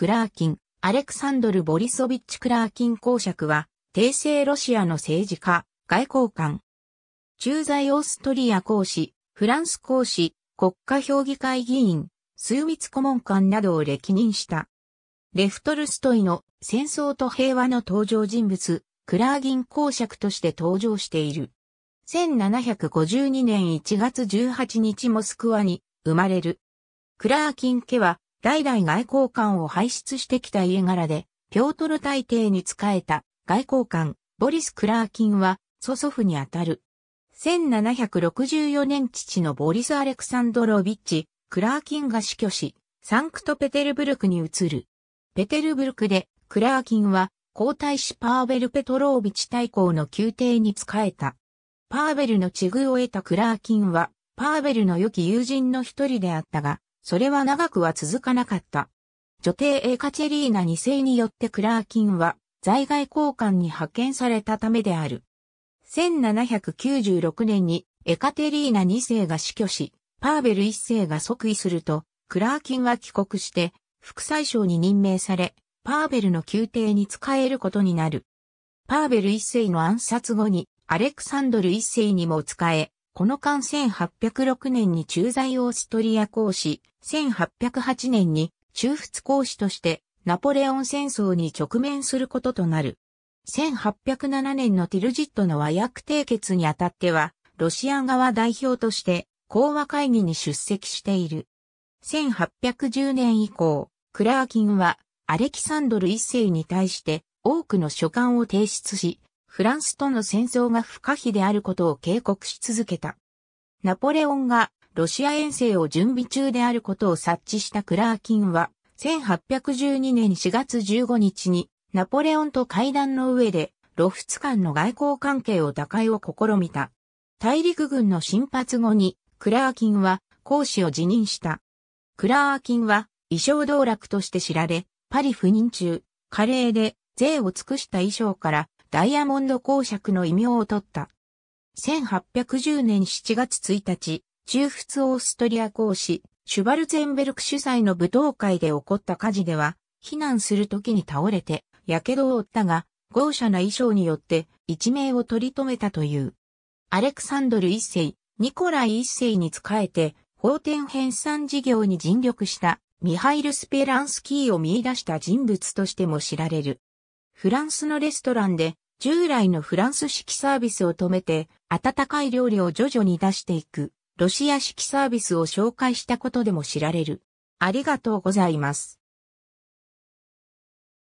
クラーキン、アレクサンドル・ボリソビッチ・クラーキン公爵は、帝政ロシアの政治家、外交官。駐在オーストリア公使、フランス公使、国家評議会議員、枢密顧問官などを歴任した。レフトルストイの戦争と平和の登場人物、クラーギン公爵として登場している。1752年1月18日モスクワに生まれる。クラーキン家は代々外交官を輩出してきた家柄で、ピョートル大帝に仕えた外交官、ボリス・クラーキンは曽祖父にあたる。1764年父のボリス・アレクサンドロビッチ・クラーキンが死去し、サンクトペテルブルクに移る。ペテルブルクでクラーキンは皇太子パーベル・ペトロービチ大公の宮廷に仕えた。パーベルの地遇を得たクラーキンは、パーベルの良き友人の一人であったが、それは長くは続かなかった。女帝エカチェリーナ2世によってクラーキンは在外交官に派遣されたためである。1796年にエカテリーナ2世が死去し、パーベル1世が即位すると、クラーキンは帰国して、副宰相に任命され、パーベルの宮廷に仕えることになる。パーベル1世の暗殺後に、アレクサンドル1世にも仕え、この間1806年に駐在オーストリア公使、1808年に中仏公使として、ナポレオン戦争に直面することとなる。1807年のティルジットの和約締結にあたっては、ロシア側代表として、講和会議に出席している。1810年以降、クラーキンは、アレキサンドル1世に対して、多くの書簡を提出し、フランスとの戦争が不可避であることを警告し続けた。ナポレオンが、ロシア遠征を準備中であることを察知したクラーキンは、1812年4月15日に、ナポレオンと会談の上で、露仏間の外交関係を打開を試みた。大陸軍の侵発後に、クラーキンは公使を辞任した。クラーキンは、衣装道楽として知られ、パリ赴任中、華麗で、贅を尽くした衣装から、ダイヤモンド公爵の異名を取った。1810年7月1日、中仏オーストリア公使、シュバルツェンベルク主催の舞踏会で起こった火事では、避難する時に倒れて、火傷を負ったが、豪奢な衣装によって一命を取り留めたという。アレクサンドル1世、ニコライ1世に仕えて、法典編纂事業に尽力したミハイル・スペランスキーを見出した人物としても知られる。フランスのレストランで、従来のフランス式サービスを止めて、温かい料理を徐々に出していく、ロシア式サービスを紹介したことでも知られる。ありがとうございます。